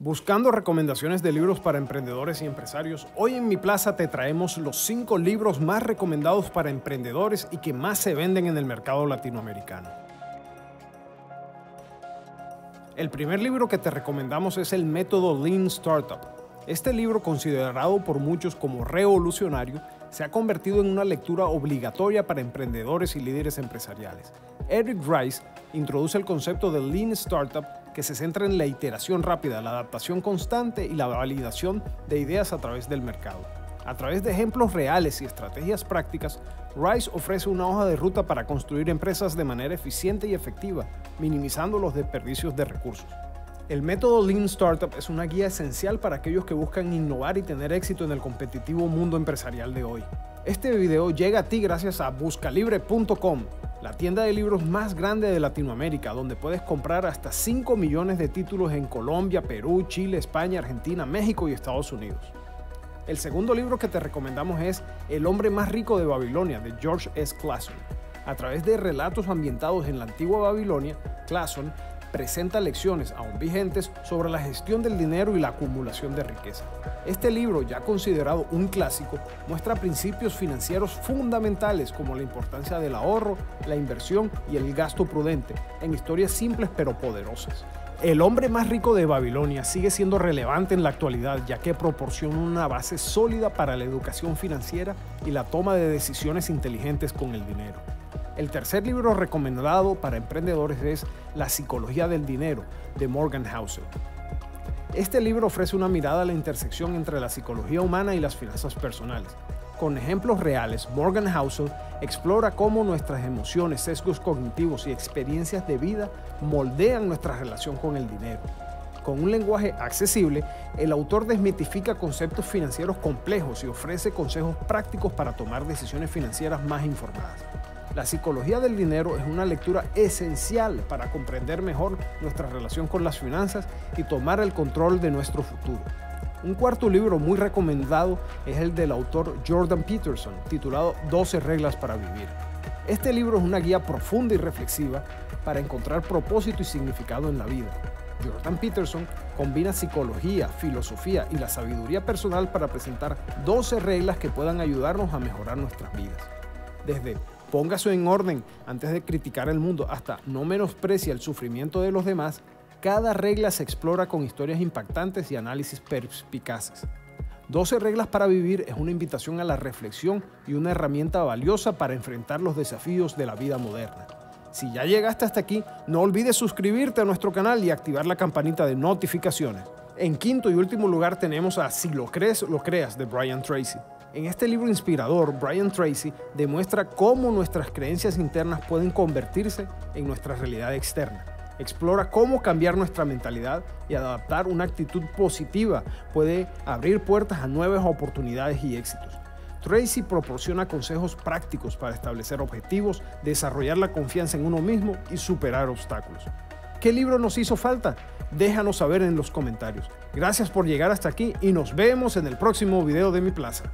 Buscando recomendaciones de libros para emprendedores y empresarios, hoy en MiPlaza te traemos los 5 libros más recomendados para emprendedores y que más se venden en el mercado latinoamericano. El primer libro que te recomendamos es El Método Lean Startup. Este libro, considerado por muchos como revolucionario, se ha convertido en una lectura obligatoria para emprendedores y líderes empresariales. Eric Ries introduce el concepto de Lean Startup que se centra en la iteración rápida, la adaptación constante y la validación de ideas a través del mercado. A través de ejemplos reales y estrategias prácticas, Ries ofrece una hoja de ruta para construir empresas de manera eficiente y efectiva, minimizando los desperdicios de recursos. El método Lean Startup es una guía esencial para aquellos que buscan innovar y tener éxito en el competitivo mundo empresarial de hoy. Este video llega a ti gracias a Buscalibre.com, la tienda de libros más grande de Latinoamérica, donde puedes comprar hasta 5 millones de títulos en Colombia, Perú, Chile, España, Argentina, México y Estados Unidos. El segundo libro que te recomendamos es El Hombre Más Rico de Babilonia, de George S. Clason. A través de relatos ambientados en la antigua Babilonia, Clason presenta lecciones aún vigentes sobre la gestión del dinero y la acumulación de riqueza. Este libro, ya considerado un clásico, muestra principios financieros fundamentales como la importancia del ahorro, la inversión y el gasto prudente, en historias simples pero poderosas. El hombre más rico de Babilonia sigue siendo relevante en la actualidad, ya que proporciona una base sólida para la educación financiera y la toma de decisiones inteligentes con el dinero. El tercer libro recomendado para emprendedores es La Psicología del Dinero, de Morgan Housel. Este libro ofrece una mirada a la intersección entre la psicología humana y las finanzas personales. Con ejemplos reales, Morgan Housel explora cómo nuestras emociones, sesgos cognitivos y experiencias de vida moldean nuestra relación con el dinero. Con un lenguaje accesible, el autor desmitifica conceptos financieros complejos y ofrece consejos prácticos para tomar decisiones financieras más informadas. La psicología del dinero es una lectura esencial para comprender mejor nuestra relación con las finanzas y tomar el control de nuestro futuro. Un cuarto libro muy recomendado es el del autor Jordan Peterson, titulado 12 reglas para vivir. Este libro es una guía profunda y reflexiva para encontrar propósito y significado en la vida. Jordan Peterson combina psicología, filosofía y la sabiduría personal para presentar 12 reglas que puedan ayudarnos a mejorar nuestras vidas. Desde póngase en orden antes de criticar el mundo, hasta no menosprecia el sufrimiento de los demás, cada regla se explora con historias impactantes y análisis perspicaces. 12 reglas para vivir es una invitación a la reflexión y una herramienta valiosa para enfrentar los desafíos de la vida moderna. Si ya llegaste hasta aquí, no olvides suscribirte a nuestro canal y activar la campanita de notificaciones. En quinto y último lugar tenemos a Si lo crees lo creas, de Brian Tracy. En este libro inspirador, Brian Tracy demuestra cómo nuestras creencias internas pueden convertirse en nuestra realidad externa. Explora cómo cambiar nuestra mentalidad y adaptar una actitud positiva puede abrir puertas a nuevas oportunidades y éxitos. Tracy proporciona consejos prácticos para establecer objetivos, desarrollar la confianza en uno mismo y superar obstáculos. ¿Qué libro nos hizo falta? Déjanos saber en los comentarios. Gracias por llegar hasta aquí y nos vemos en el próximo video de MiPlaza.